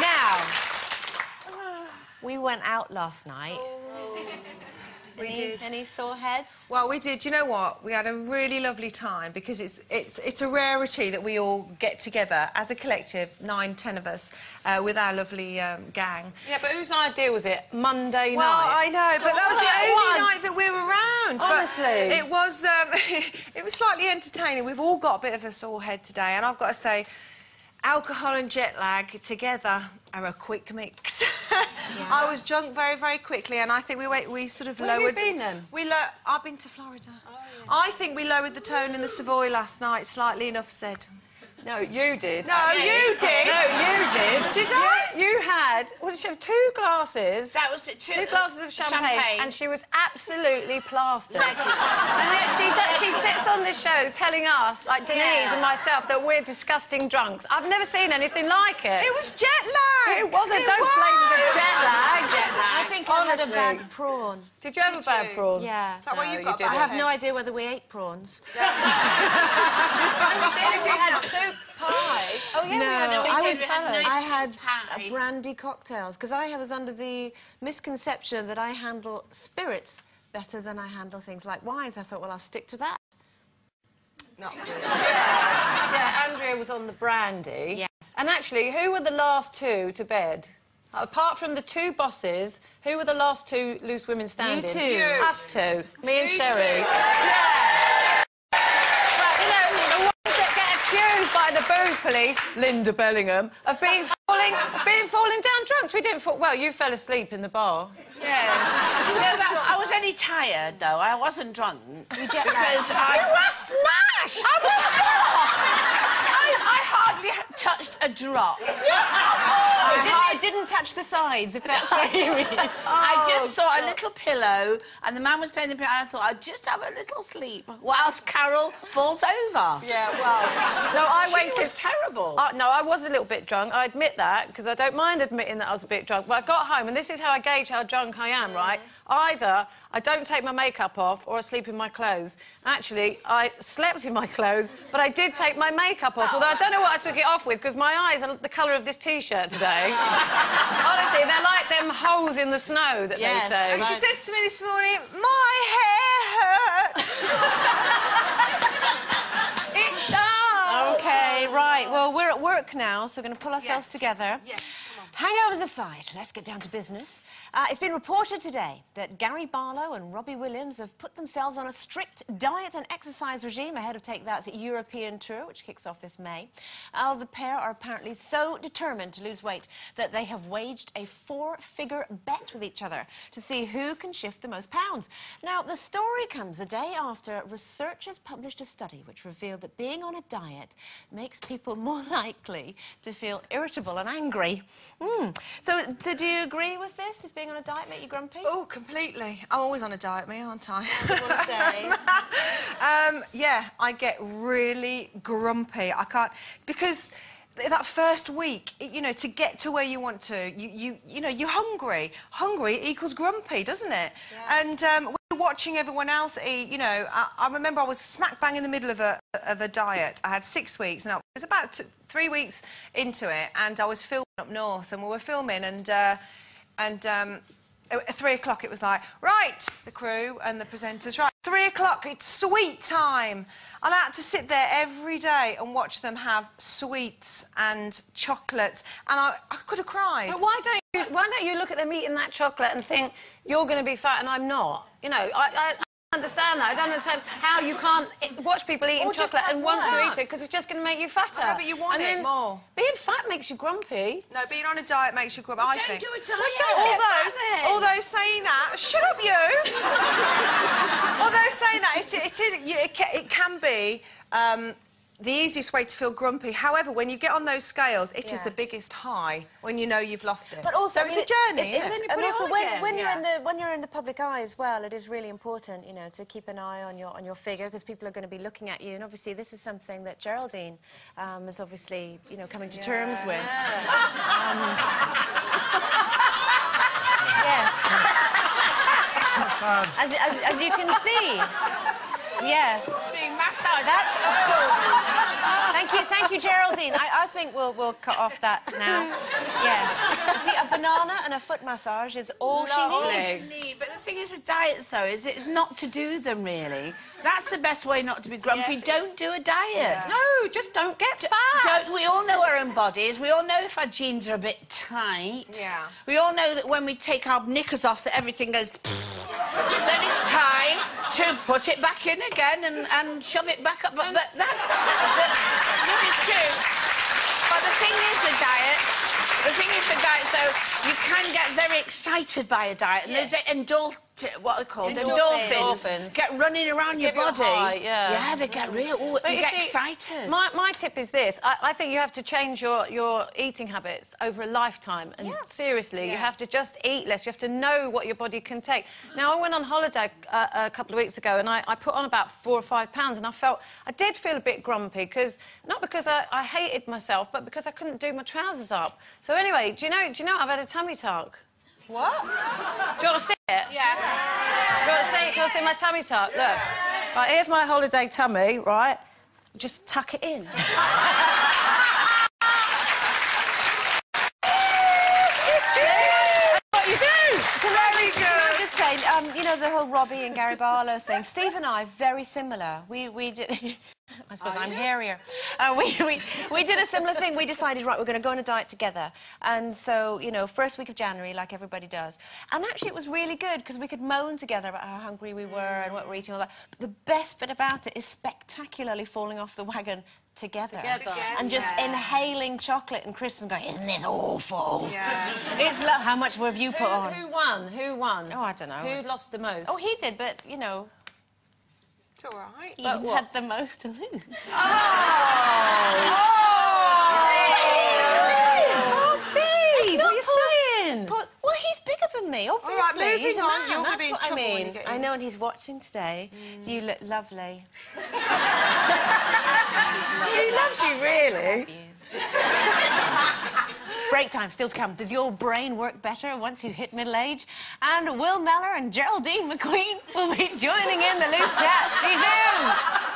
Now, we went out last night. Any sore heads? Well, we did. You know what? We had a really lovely time because it's a rarity that we all get together as a collective, 9, 10 of us, with our lovely gang. Yeah, but whose idea was it? Monday night. Well, I know, but that was the only night that we were around. Honestly, it was. It was slightly entertaining. We've all got a bit of a sore head today, and I've got to say, alcohol and jet lag together are a quick mix. Yeah. I was drunk very, very quickly, and I think we sort of lowered... Where have you been, then? I've been to Florida. Oh, yeah. I think we lowered the tone in the Savoy last night, slightly enough said. No, you did. No, you did. No, you did. Did I? You had... Well, did she have 2 glasses? That was it, two glasses of champagne. And she was absolutely plastered. And yet she sits on this show telling us, like Denise and myself, that we're disgusting drunks. I've never seen anything like it. It was jet lag. It wasn't. Don't blame the jet lag. I think honestly. I had a bad prawn. Did you have a bad prawn? Yeah. Is that what you got? I have no idea whether we ate prawns. We had soup pie. Oh, yeah, no, I had brandy cocktails, because I was under the misconception that I handle spirits better than I handle things like wines. I thought, well, I'll stick to that. Not good. Yeah, Andrea was on the brandy. Yeah. And actually, who were the last two to bed? Apart from the two bosses, who were the last two Loose Women standing? You two. You. Us two. Me and Sherry. Yeah. By the booze police, Linda Bellingham, of being falling down drunks. We didn't fall... Well, you fell asleep in the bar. Yeah. No, but I was only tired, though. I wasn't drunk. You jet because You were smashed! I was not! I hardly touched a drop. I didn't touch the sides, if that's what you mean. Oh, I just saw a little pillow, and the man was playing the piano, and I thought, I'd just have a little sleep whilst Carol falls over. Yeah, well... No, she was terrible. No, I was a little bit drunk. I admit that, because I don't mind admitting that I was a bit drunk. But I got home, and this is how I gauge how drunk I am, right? Either I don't take my makeup off, or I sleep in my clothes. Actually, I slept in my clothes, but I did take my makeup off, although I don't know what I took it off with, because my eyes are the colour of this T-shirt today. Honestly, they're like them holes in the snow that they say. And she says to me this morning, my hair hurts. It does. OK, right, well, we're at work now, so we're going to pull ourselves together. Yes. Hangovers aside, let's get down to business. It's been reported today that Gary Barlow and Robbie Williams have put themselves on a strict diet and exercise regime ahead of Take That's European tour, which kicks off this May. The pair are apparently so determined to lose weight that they have waged a 4-figure bet with each other to see who can shift the most pounds. Now, the story comes a day after researchers published a study which revealed that being on a diet makes people more likely to feel irritable and angry. So do you agree with this? Does being on a diet make you grumpy? Oh, completely. I'm always on a diet, me, aren't I? Yeah, I get really grumpy. I can't... Because that first week, you know, to get to where you want to, you know, you're hungry. Hungry equals grumpy, doesn't it? Yeah. And we're watching everyone else eat, you know... I remember I was smack bang in the middle of a diet. I had 6 weeks, and I was about 3 weeks into it, and I was filming up north, and we were filming, and at 3 o'clock it was like, right, the crew and the presenters, right, 3 o'clock, it's sweet time. And I had to sit there every day and watch them have sweets and chocolates, and I could have cried. But why don't you look at them eating that chocolate and think, you're going to be fat and I'm not? You know, I understand that. I don't understand how you can't watch people eating chocolate and want to eat it, because it's just going to make you fatter. No, but you want it more. Being fat makes you grumpy. No, being on a diet makes you grumpy, I think. Don't do a diet. Although saying that... Shut up, you! Although saying that, it can be... the easiest way to feel grumpy. However, when you get on those scales, it is the biggest high when you know you've lost it. But also, so it's a journey. And also, when you're in the public eye as well, it is really important, you know, to keep an eye on your figure, because people are going to be looking at you. And obviously, this is something that Geraldine is obviously, you know, coming to terms with. As you can see. Yes. Being massaged. That's cool. Thank you. you, Geraldine. I think we'll cut off that now. Yes. See, a banana and a foot massage is all she needs. But the thing is with diets, though, is it's not to do them, really. That's the best way not to be grumpy. Yes, don't do a diet. Yeah. No, just don't get fat. We all know our own bodies. We all know if our jeans are a bit tight. Yeah. We all know that when we take our knickers off, that everything goes... Then it's time to put it back in again and shove it back up. But that's... That is true. But the thing is, the diet... so you can get very excited by a diet, and yes. Those endorphins get running around your body. Yeah, they get real. Ooh, you get excited. My tip is this: I think you have to change your eating habits over a lifetime, and seriously, you have to just eat less. You have to know what your body can take. Now, I went on holiday a couple of weeks ago, and I put on about 4 or 5 pounds, and I did feel a bit grumpy, because not because I hated myself, but because I couldn't do my trousers up. So anyway, do you know I've had a tummy tuck? What? Do you want to see it? Yeah. Do you want to see it? Do you want to see my tummy tuck? Yeah. Look. Right, here's my holiday tummy, right? Just tuck it in. You know, the whole Robbie and Gary Barlow thing. Steve and I, very similar. We did... I suppose I'm hairier. We did a similar thing. We decided, right, we're going to go on a diet together. And so, you know, first week of January, like everybody does. And actually, it was really good, because we could moan together about how hungry we were and what we're eating, all that. But the best bit about it is spectacularly falling off the wagon together. And just inhaling chocolate, and Kristen's going, isn't this awful? Yeah. It's love. How much have you put on? Who won? Oh, I don't know. Who lost the most? Oh, he did, but, you know... It's all right. He had the most to lose. Oh! Oh, Steve! What are you saying? Well, he's bigger than me, obviously. All right, moving on. You're going to be in trouble when you get in. I know, and he's watching today. You look lovely. She loves you, really. Break time still to come. Does your brain work better once you hit middle age? And Will Mellor and Geraldine McQueen will be joining in the Loose Chat. She's in.